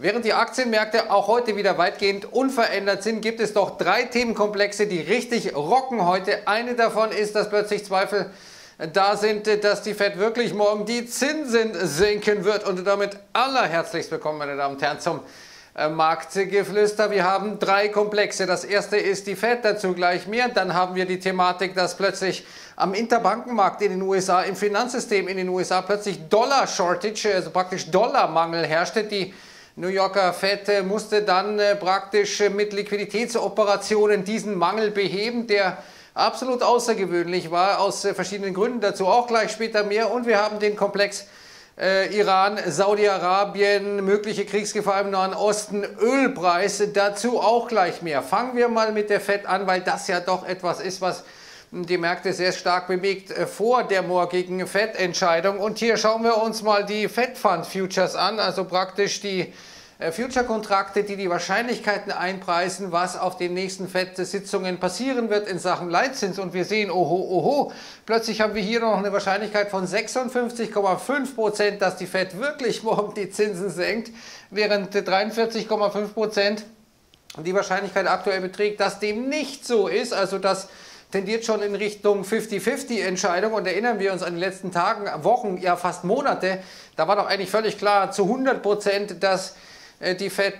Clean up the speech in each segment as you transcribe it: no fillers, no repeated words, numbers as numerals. Während die Aktienmärkte auch heute wieder weitgehend unverändert sind, gibt es doch drei Themenkomplexe, die richtig rocken heute. Eine davon ist, dass plötzlich Zweifel da sind, dass die Fed wirklich morgen die Zinsen senken wird. Und damit allerherzlichst willkommen, meine Damen und Herren, zum Marktgeflüster. Wir haben drei Komplexe. Das erste ist die Fed, dazu gleich mehr. Dann haben wir die Thematik, dass plötzlich am Interbankenmarkt in den USA, im Finanzsystem in den USA plötzlich Dollar-Shortage, also praktisch Dollarmangel herrschte. Die New Yorker Fed musste dann praktisch mit Liquiditätsoperationen diesen Mangel beheben, der absolut außergewöhnlich war, aus verschiedenen Gründen, dazu auch gleich später mehr. Und wir haben den Komplex Iran, Saudi-Arabien, mögliche Kriegsgefahr im Nahen Osten, Ölpreis, dazu auch gleich mehr. Fangen wir mal mit der Fed an, weil das ja doch etwas ist, was die Märkte sehr stark bewegt vor der morgigen Fed-Entscheidung. Und hier schauen wir uns mal die Fed Fund Futures an, also praktisch die Future-Kontrakte, die die Wahrscheinlichkeiten einpreisen, was auf den nächsten Fed-Sitzungen passieren wird in Sachen Leitzins. Und wir sehen, oho, oho, plötzlich haben wir hier noch eine Wahrscheinlichkeit von 56,5%, dass die Fed wirklich morgen die Zinsen senkt, während 43,5% die Wahrscheinlichkeit aktuell beträgt, dass dem nicht so ist, also dass tendiert schon in Richtung 50-50-Entscheidung. Und erinnern wir uns an die letzten Tagen, Wochen, ja fast Monate, da war doch eigentlich völlig klar zu 100%, dass die Fed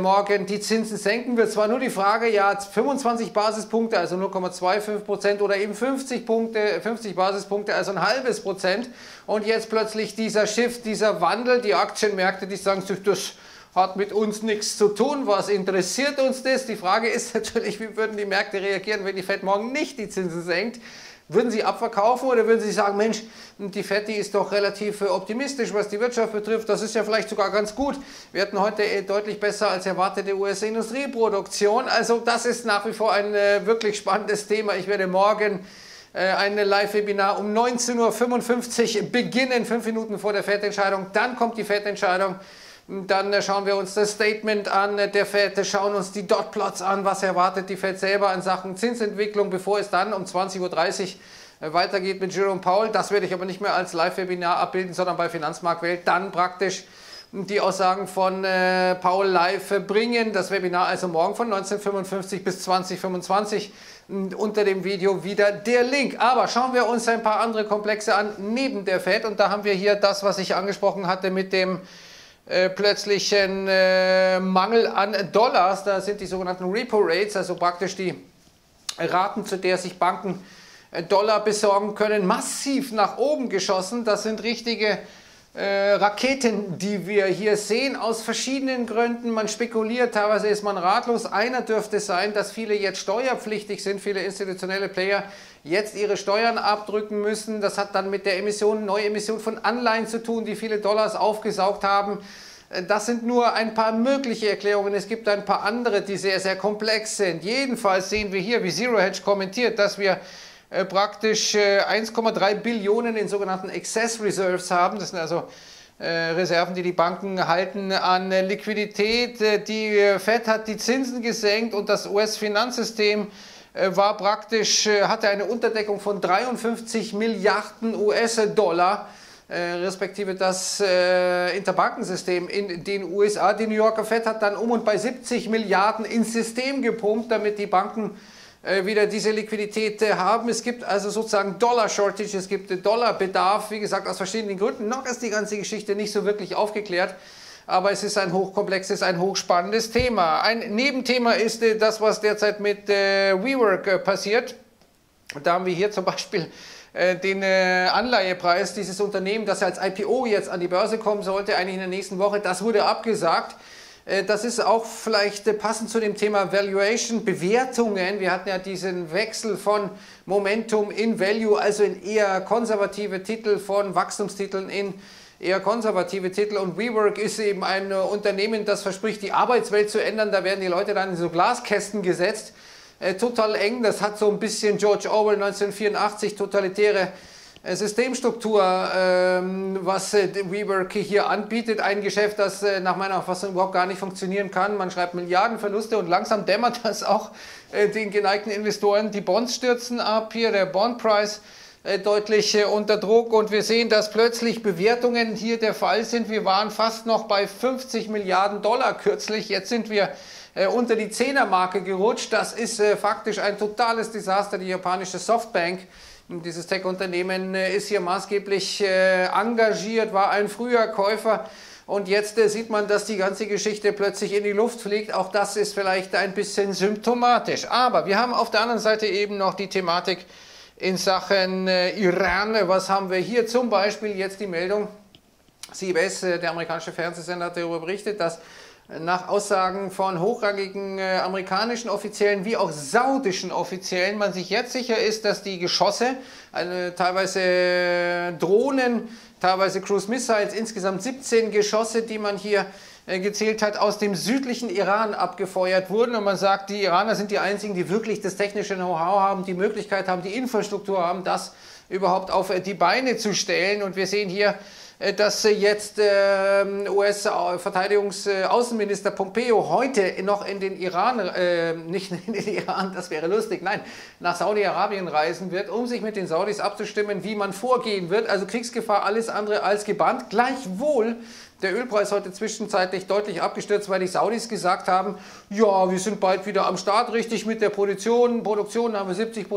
morgen die Zinsen senken wird. Es war nur die Frage, ja 25 Basispunkte, also 0,25% oder eben 50 Basispunkte, also ein halbes Prozent. Und jetzt plötzlich dieser Shift, dieser Wandel, die Aktienmärkte, die sagen sich, das hat mit uns nichts zu tun, was interessiert uns das? Die Frage ist natürlich, wie würden die Märkte reagieren, wenn die Fed morgen nicht die Zinsen senkt? Würden sie abverkaufen oder würden sie sagen, Mensch, die Fed, die ist doch relativ optimistisch, was die Wirtschaft betrifft, das ist ja vielleicht sogar ganz gut. Wir hatten heute deutlich besser als erwartete US-Industrieproduktion. Also das ist nach wie vor ein wirklich spannendes Thema. Ich werde morgen ein Live-Webinar um 19:55 Uhr beginnen, 5 Minuten vor der Fed-Entscheidung. Dann kommt die Fed-Entscheidung. Dann schauen wir uns das Statement an der Fed, schauen uns die Dotplots an, was erwartet die Fed selber in Sachen Zinsentwicklung, bevor es dann um 20:30 Uhr weitergeht mit Jerome Powell. Das werde ich aber nicht mehr als Live-Webinar abbilden, sondern bei Finanzmarktwelt dann praktisch die Aussagen von Powell live bringen. Das Webinar also morgen von 19:55 bis 20:25 Uhr. Unter dem Video wieder der Link. Aber schauen wir uns ein paar andere Komplexe an neben der Fed. Und da haben wir hier das, was ich angesprochen hatte mit dem plötzlichen Mangel an Dollars. Da sind die sogenannten Repo Rates, also praktisch die Raten, zu der sich Banken Dollar besorgen können, massiv nach oben geschossen. Das sind richtige Raketen, die wir hier sehen, aus verschiedenen Gründen. Man spekuliert, teilweise ist man ratlos. Einer dürfte sein, dass viele jetzt steuerpflichtig sind, viele institutionelle Player jetzt ihre Steuern abdrücken müssen. Das hat dann mit der Neuemission von Anleihen zu tun, die viele Dollars aufgesaugt haben. Das sind nur ein paar mögliche Erklärungen. Es gibt ein paar andere, die sehr, sehr komplex sind. Jedenfalls sehen wir hier, wie Zero Hedge kommentiert, dass wir praktisch 1,3 Billionen in sogenannten Excess Reserves haben. Das sind also Reserven, die die Banken halten an Liquidität. Die Fed hat die Zinsen gesenkt und das US-Finanzsystem war praktisch, hatte eine Unterdeckung von 53 Milliarden US-Dollar, respektive das Interbankensystem in den USA. Die New Yorker Fed hat dann um und bei 70 Milliarden ins System gepumpt, damit die Banken wieder diese Liquidität haben. Es gibt also sozusagen Dollar-Shortage, es gibt Dollarbedarf, wie gesagt, aus verschiedenen Gründen. Noch ist die ganze Geschichte nicht so wirklich aufgeklärt, aber es ist ein hochkomplexes, ein hochspannendes Thema. Ein Nebenthema ist das, was derzeit mit WeWork passiert. Da haben wir hier zum Beispiel den Anleihepreis, dieses Unternehmen, das als IPO jetzt an die Börse kommen sollte, eigentlich in der nächsten Woche, das wurde abgesagt. Das ist auch vielleicht passend zu dem Thema Valuation, Bewertungen. Wir hatten ja diesen Wechsel von Momentum in Value, also in eher konservative Titel, von Wachstumstiteln in eher konservative Titel. Und WeWork ist eben ein Unternehmen, das verspricht, die Arbeitswelt zu ändern. Da werden die Leute dann in so Glaskästen gesetzt. Total eng, das hat so ein bisschen George Orwell 1984, totalitäre Systemstruktur, was WeWork hier anbietet, ein Geschäft, das nach meiner Auffassung überhaupt gar nicht funktionieren kann. Man schreibt Milliardenverluste und langsam dämmert das auch den geneigten Investoren. Die Bonds stürzen ab, hier der Bondpreis deutlich unter Druck und wir sehen, dass plötzlich Bewertungen hier der Fall sind. Wir waren fast noch bei 50 Milliarden Dollar kürzlich, jetzt sind wir unter die 10er-Marke gerutscht. Das ist faktisch ein totales Desaster. Die japanische SoftBank, dieses Tech-Unternehmen, ist hier maßgeblich engagiert, war ein früher Käufer. Und jetzt sieht man, dass die ganze Geschichte plötzlich in die Luft fliegt. Auch das ist vielleicht ein bisschen symptomatisch. Aber wir haben auf der anderen Seite eben noch die Thematik in Sachen Iran. Was haben wir hier? Zum Beispiel jetzt die Meldung, CBS, der amerikanische Fernsehsender, hat darüber berichtet, dass nach Aussagen von hochrangigen amerikanischen Offiziellen wie auch saudischen Offiziellen man sich jetzt sicher ist, dass die Geschosse, teilweise Drohnen, teilweise Cruise Missiles, insgesamt 17 Geschosse, die man hier gezählt hat, aus dem südlichen Iran abgefeuert wurden. Und man sagt, die Iraner sind die einzigen, die wirklich das technische Know-how haben, die Möglichkeit haben, die Infrastruktur haben, das überhaupt auf die Beine zu stellen. Und wir sehen hier, dass jetzt US-Verteidigungsaußenminister Pompeo heute noch in den Iran, das wäre lustig, nein, nach Saudi-Arabien reisen wird, um sich mit den Saudis abzustimmen, wie man vorgehen wird. Also Kriegsgefahr, alles andere als gebannt. Gleichwohl der Ölpreis heute zwischenzeitlich deutlich abgestürzt, weil die Saudis gesagt haben, ja, wir sind bald wieder am Start, richtig mit der Produktion. Produktion haben wir 70%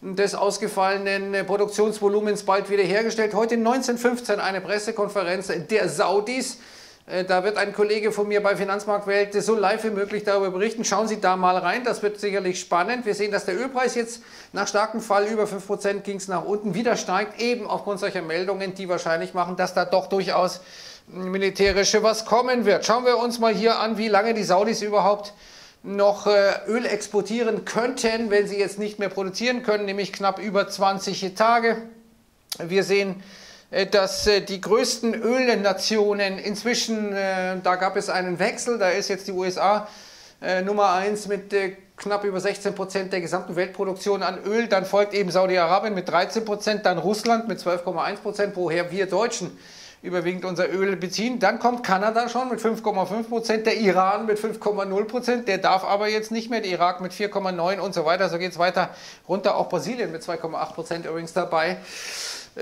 des ausgefallenen Produktionsvolumens bald wieder hergestellt. Heute 19.15 Uhr eine Pressekonferenz der Saudis. Da wird ein Kollege von mir bei Finanzmarktwelt so live wie möglich darüber berichten. Schauen Sie da mal rein, das wird sicherlich spannend. Wir sehen, dass der Ölpreis jetzt nach starkem Fall über 5% ging es nach unten, wieder steigt, eben aufgrund solcher Meldungen, die wahrscheinlich machen, dass da doch durchaus militärische was kommen wird. Schauen wir uns mal hier an, wie lange die Saudis überhaupt noch Öl exportieren könnten, wenn sie jetzt nicht mehr produzieren können, nämlich knapp über 20 Tage. Wir sehen, dass die größten Ölnationen inzwischen, da gab es einen Wechsel, da ist jetzt die USA Nummer 1 mit knapp über 16% der gesamten Weltproduktion an Öl, dann folgt eben Saudi-Arabien mit 13%, dann Russland mit 12,1%, woher wir Deutschen überwiegend unser Öl beziehen. Dann kommt Kanada schon mit 5,5%, der Iran mit 5,0%, der darf aber jetzt nicht mehr, der Irak mit 4,9% und so weiter. So geht es weiter runter, auch Brasilien mit 2,8% übrigens dabei.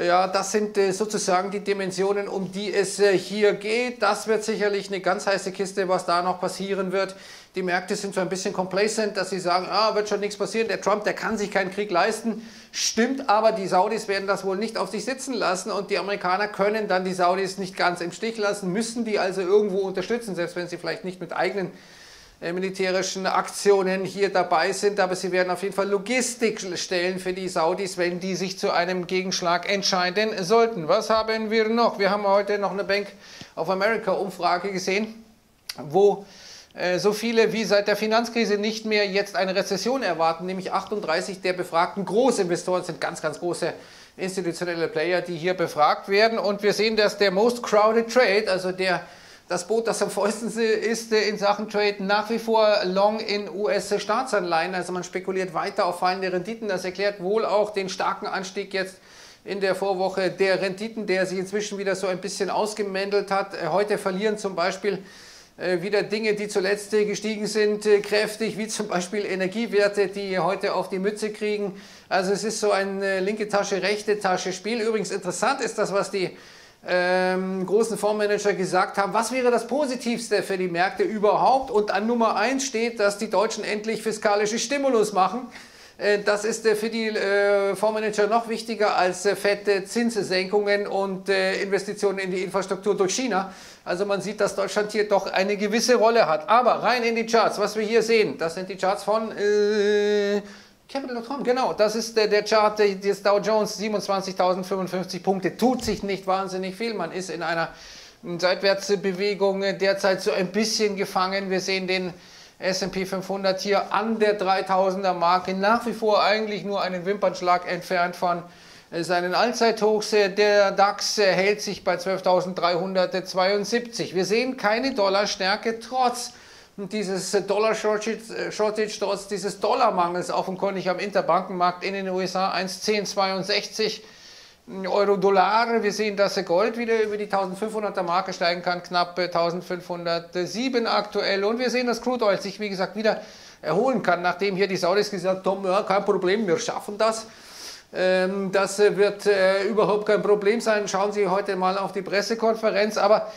Ja, das sind sozusagen die Dimensionen, um die es hier geht. Das wird sicherlich eine ganz heiße Kiste, was da noch passieren wird. Die Märkte sind so ein bisschen complacent, dass sie sagen, wird schon nichts passieren, der Trump, der kann sich keinen Krieg leisten. Stimmt, aber die Saudis werden das wohl nicht auf sich sitzen lassen und die Amerikaner können dann die Saudis nicht ganz im Stich lassen, müssen die also irgendwo unterstützen, selbst wenn sie vielleicht nicht mit eigenen militärischen Aktionen hier dabei sind, aber sie werden auf jeden Fall Logistik stellen für die Saudis, wenn die sich zu einem Gegenschlag entscheiden sollten. Was haben wir noch? Wir haben heute noch eine Bank of America Umfrage gesehen, wo so viele wie seit der Finanzkrise nicht mehr jetzt eine Rezession erwarten, nämlich 38 der befragten Großinvestoren, sind ganz, ganz große institutionelle Player, die hier befragt werden. Und wir sehen, dass der most crowded trade, also das Boot, das am fäusten ist in Sachen Trade, nach wie vor long in US-Staatsanleihen. Also man spekuliert weiter auf fallende Renditen. Das erklärt wohl auch den starken Anstieg jetzt in der Vorwoche der Renditen, der sich inzwischen wieder so ein bisschen ausgemändelt hat. Heute verlieren zum Beispiel wieder Dinge, die zuletzt gestiegen sind, kräftig, wie zum Beispiel Energiewerte, die heute auf die Mütze kriegen. Also es ist so ein linke Tasche, rechte Tasche Spiel. Übrigens interessant ist das, was die großen Fondsmanager gesagt haben, was wäre das Positivste für die Märkte überhaupt? Und an Nummer 1 steht, dass die Deutschen endlich fiskalische Stimulus machen. Das ist für die Fondsmanager noch wichtiger als fette Zinssenkungen und Investitionen in die Infrastruktur durch China. Also man sieht, dass Deutschland hier doch eine gewisse Rolle hat. Aber rein in die Charts, was wir hier sehen, das sind die Charts von Capital.com, genau, das ist der Chart des Dow Jones, 27.055 Punkte, tut sich nicht wahnsinnig viel, man ist in einer Seitwärtsbewegung derzeit so ein bisschen gefangen, wir sehen den S&P 500 hier an der 3000er Marke, nach wie vor eigentlich nur einen Wimpernschlag entfernt von seinen Allzeithochs, der DAX hält sich bei 12.372, wir sehen keine Dollarstärke, trotz dieses Dollar-Shortage, trotz dieses Dollarmangels offenkundig am Interbankenmarkt in den USA 1,1062 Euro-Dollar. Wir sehen, dass Gold wieder über die 1500er Marke steigen kann, knapp 1507 aktuell. Und wir sehen, dass Crude Oil sich, wie gesagt, wieder erholen kann, nachdem hier die Saudis gesagt haben, kein Problem, wir schaffen das. Das wird überhaupt kein Problem sein. Schauen Sie heute mal auf die Pressekonferenz. Aber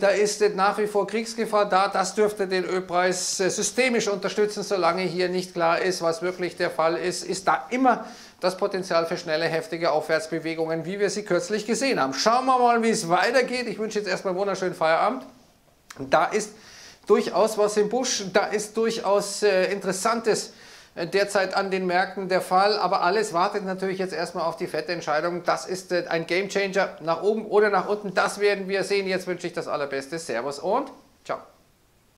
da ist nach wie vor Kriegsgefahr da. Das dürfte den Ölpreis systemisch unterstützen. Solange hier nicht klar ist, was wirklich der Fall ist, ist da immer das Potenzial für schnelle, heftige Aufwärtsbewegungen, wie wir sie kürzlich gesehen haben. Schauen wir mal, wie es weitergeht. Ich wünsche jetzt erstmal einen wunderschönen Feierabend. Da ist durchaus was im Busch. Da ist durchaus Interessantes derzeit an den Märkten der Fall, aber alles wartet natürlich jetzt erstmal auf die Fed-Entscheidung. Das ist ein Gamechanger, nach oben oder nach unten, das werden wir sehen. Jetzt wünsche ich das Allerbeste. Servus und ciao.